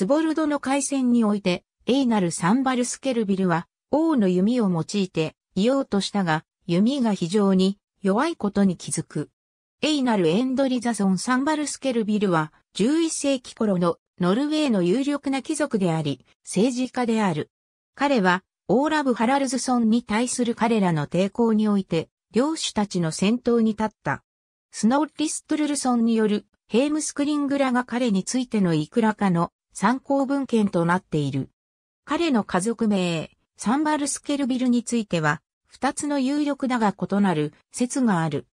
スヴォルドの海戦において、エイナル・サンバルスケルビルは、王の弓を用いて、いようとしたが、弓が非常に弱いことに気づく。エイナル・エンドリザソン・サンバルスケルビルは、11世紀頃のノルウェーの有力な貴族であり、政治家である。彼は、オーラブ・ハラルズソンに対する彼らの抵抗において、領主たちの先頭に立った。スノッリ・ストゥルルソンによる、ヘイムスクリングラが彼についてのいくらかの参考文献となっている。彼の家族名、サンバルスケルビルについては、二つの有力だが異なる説がある。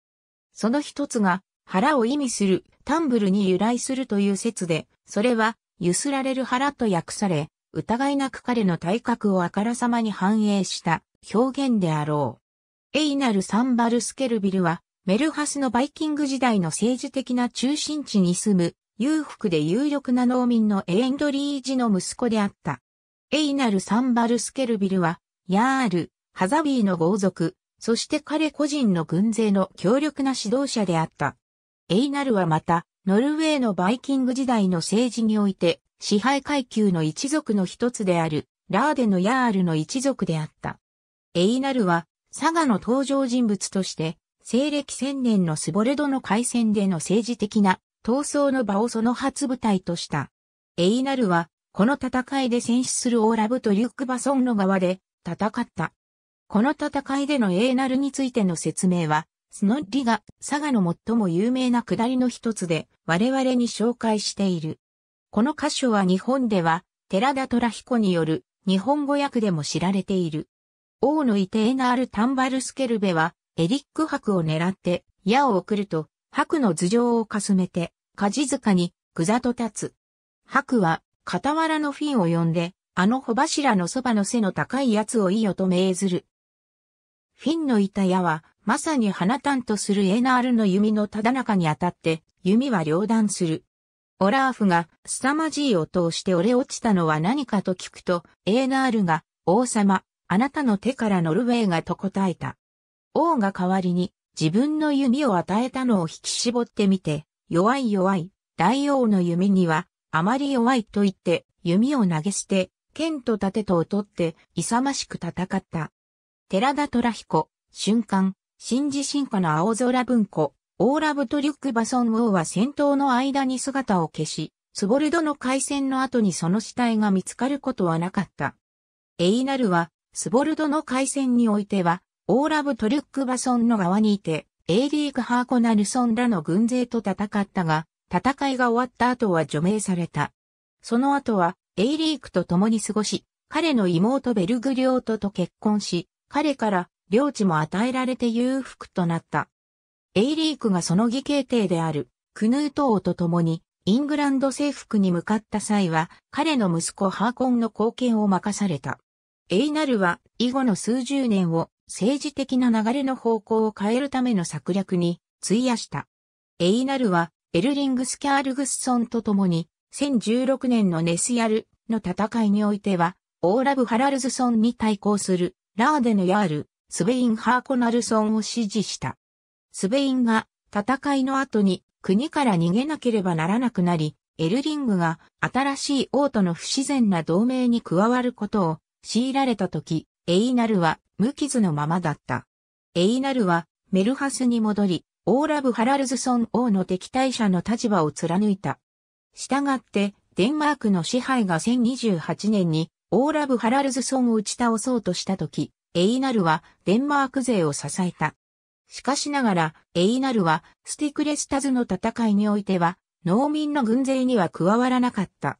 その一つが、腹を意味するタンブルに由来するという説で、それは、ゆすられる腹と訳され、疑いなく彼の体格をあからさまに反映した表現であろう。エイナル・サンバルスケルビルは、メルハスのバイキング時代の政治的な中心地に住む、裕福で有力な農民のエンドリージの息子であった。エイナル・サンバルスケルビルは、ヤール、ハザビーの豪族、そして彼個人の軍勢の強力な指導者であった。エイナルはまた、ノルウェーのバイキング時代の政治において、支配階級の一族の一つである、ラーデのヤールの一族であった。エイナルは、サガの登場人物として、西暦1000年のスヴォルドの海戦での政治的な闘争の場をその初舞台とした。エイナルは、この戦いで戦死するオーラブとリュックバソンの側で戦った。この戦いでのエイナルについての説明は、スノッリがサガの最も有名な下りの一つで我々に紹介している。この箇所は日本では、寺田虎彦による日本語訳でも知られている。王のいてエイナール・タンバルスケルベは、エリック伯を狙って、矢を送ると、伯の頭上をかすめて、梶塚に、ぐざと立つ。伯は、傍らのフィンを呼んで、あの帆柱のそばの背の高いやつをいいよと命ずる。フィンのいた矢は、まさに花担とするエナールの弓のただ中に当たって、弓は両断する。オラーフが、凄まじい音をして折れ落ちたのは何かと聞くと、エナールが、王様、あなたの手からノルウェーがと答えた。王が代わりに自分の弓を与えたのを引き絞ってみて、弱い弱い、大王の弓にはあまり弱いと言って弓を投げ捨て、剣と盾とを取って勇ましく戦った。寺田虎彦、瞬間、新自進化の青空文庫、オーラブとリュックバソン王は戦闘の間に姿を消し、スヴォルドの海戦の後にその死体が見つかることはなかった。エイナルは、スヴォルドの海戦においては、オーラブ・トリュック・バソンの側にいて、エーリーク・ハーコナルソンらの軍勢と戦ったが、戦いが終わった後は除名された。その後は、エーリークと共に過ごし、彼の妹ベルグリョートと結婚し、彼から領地も与えられて裕福となった。エーリークがその義兄弟である、クヌート王と共に、イングランド征服に向かった際は、彼の息子ハーコンの後見を任された。エイナルは、以後の数十年を、政治的な流れの方向を変えるための策略に費やした。エイナルはエルリング・スキャールグスソンと共に1016年のネスヤルの戦いにおいてはオーラブ・ハラルズソンに対抗するラーデのヤール、スベイン・ハーコナルソンを支持した。スベインが戦いの後に国から逃げなければならなくなり、エルリングが新しい王との不自然な同盟に加わることを強いられたとき、エイナルは無傷のままだった。エイナルはメルハスに戻り、オーラブ・ハラルズソン王の敵対者の立場を貫いた。したがって、デンマークの支配が1028年にオーラブ・ハラルズソンを打ち倒そうとしたとき、エイナルはデンマーク勢を支えた。しかしながら、エイナルはスティクレスタズの戦いにおいては、農民の軍勢には加わらなかった。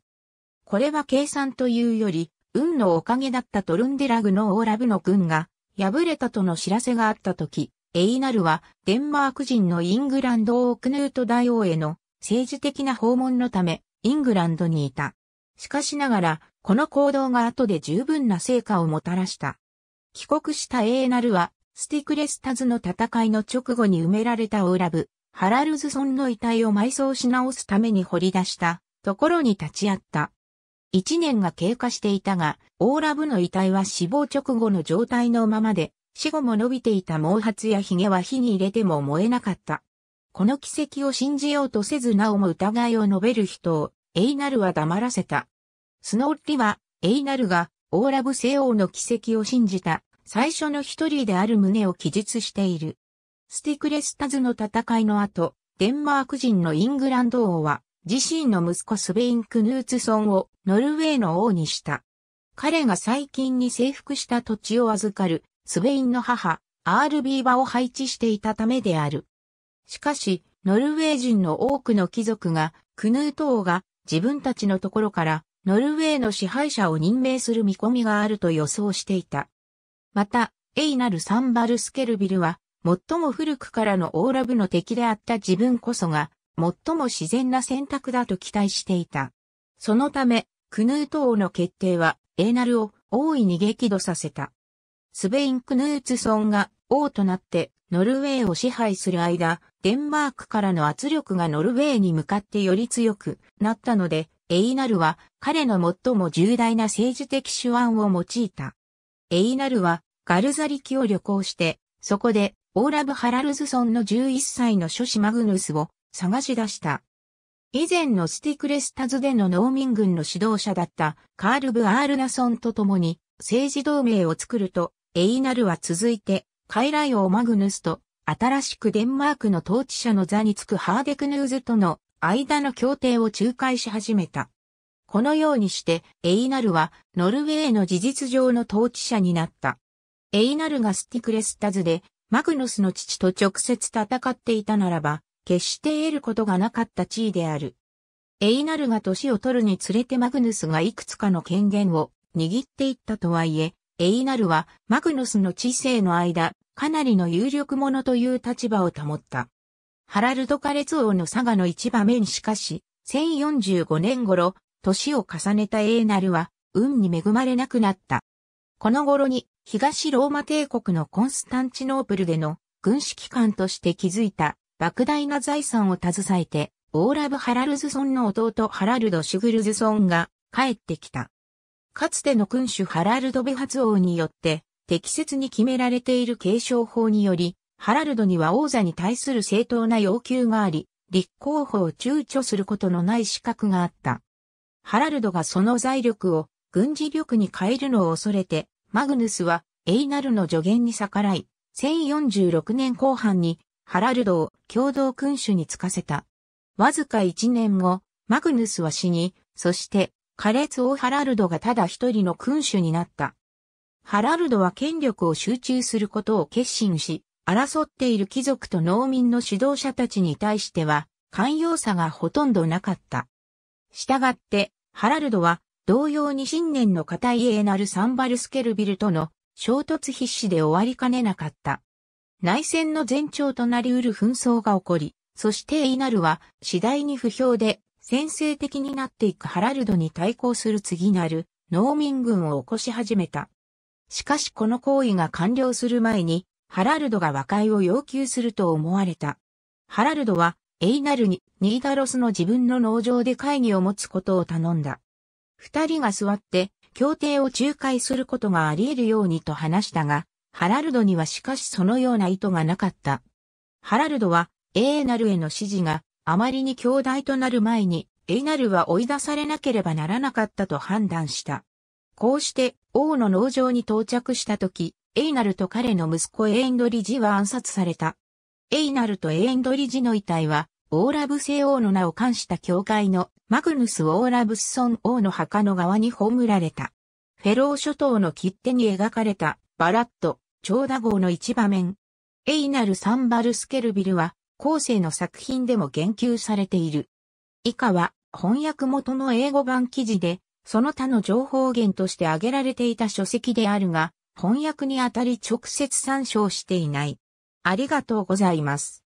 これは計算というより、運のおかげだったトルンデラグのオーラブの軍が敗れたとの知らせがあったとき、エイナルはデンマーク人のイングランド王クヌート大王への政治的な訪問のためイングランドにいた。しかしながらこの行動が後で十分な成果をもたらした。帰国したエイナルはスティクレスタズの戦いの直後に埋められたオーラブ、ハラルズソンの遺体を埋葬し直すために掘り出したところに立ち会った。1年が経過していたが、オーラブの遺体は死亡直後の状態のままで、死後も伸びていた毛髪や髭は火に入れても燃えなかった。この奇跡を信じようとせずなおも疑いを述べる人を、エイナルは黙らせた。スノーリは、エイナルが、オーラブ聖王の奇跡を信じた、最初の一人である旨を記述している。スティクレスタズの戦いの後、デンマーク人のイングランド王は、自身の息子スベイン・クヌーツソンをノルウェーの王にした。彼が最近に征服した土地を預かる、スベインの母、アールビーバを配置していたためである。しかし、ノルウェー人の多くの貴族が、クヌート王が自分たちのところから、ノルウェーの支配者を任命する見込みがあると予想していた。また、エイナル・サンバルスケルビルは、最も古くからのオーラブの敵であった自分こそが、最も自然な選択だと期待していた。そのため、クヌート王の決定は、エイナルを大いに激怒させた。スベイン・クヌーツソンが王となって、ノルウェーを支配する間、デンマークからの圧力がノルウェーに向かってより強くなったので、エイナルは彼の最も重大な政治的手腕を用いた。エイナルはガルザリキを旅行して、そこでオーラブ・ハラルズソンの11歳の諸子マグヌスを探し出した。以前のスティクレスタズでの農民軍の指導者だったカール・ブ・アールナソンと共に政治同盟を作ると、エイナルは続いて傀儡王マグヌスと新しくデンマークの統治者の座につくハーデクヌーズとの間の協定を仲介し始めた。このようにして、エイナルはノルウェーの事実上の統治者になった。エイナルがスティクレスタズでマグヌスの父と直接戦っていたならば、決して得ることがなかった地位である。エイナルが年を取るにつれてマグヌスがいくつかの権限を握っていったとはいえ、エイナルはマグヌスの治世の間、かなりの有力者という立場を保った。ハラルド・カレツ王の佐賀の一場面しかし、1045年頃、年を重ねたエイナルは、運に恵まれなくなった。この頃に、東ローマ帝国のコンスタンチノープルでの軍指揮官として築いた、莫大な財産を携えて、オーラブ・ハラルズソンの弟ハラルド・シュグルズソンが帰ってきた。かつての君主ハラルド・ベハツ王によって、適切に決められている継承法により、ハラルドには王座に対する正当な要求があり、立候補を躊躇することのない資格があった。ハラルドがその財力を軍事力に変えるのを恐れて、マグヌスはエイナルの助言に逆らい、1046年後半にハラルドを共同君主に就かせた。わずか1年後、マグヌスは死に、そしてカレツ王ハラルドがただ一人の君主になった。ハラルドは権力を集中することを決心し、争っている貴族と農民の指導者たちに対しては、寛容さがほとんどなかった。したがって、ハラルドは、同様に信念の固いエイナル・サンバルスケルビルとの衝突必至で終わりかねなかった。内戦の前兆となり得る紛争が起こり、そしてエイナルは、次第に不評で、先制的になっていくハラルドに対抗する次なる農民軍を起こし始めた。しかしこの行為が完了する前に、ハラルドが和解を要求すると思われた。ハラルドは、エイナルにニーダロスの自分の農場で会議を持つことを頼んだ。二人が座って、協定を仲介することがあり得るようにと話したが、ハラルドにはしかしそのような意図がなかった。ハラルドは、エイナルへの支持があまりに強大となる前に、エイナルは追い出されなければならなかったと判断した。こうして、王の農場に到着したとき、エイナルと彼の息子エインドリジは暗殺された。エイナルとエインドリジの遺体は、オーラブ聖王の名を冠した教会のマグヌス・オーラブスソン王の墓の側に葬られた。フェロー諸島の切手に描かれたバラット・チョーダ号の一場面。エイナル・サンバルスケルビルは、後世の作品でも言及されている。以下は、翻訳元の英語版記事で、その他の情報源として挙げられていた書籍であるが、翻訳にあたり直接参照していない。ありがとうございます。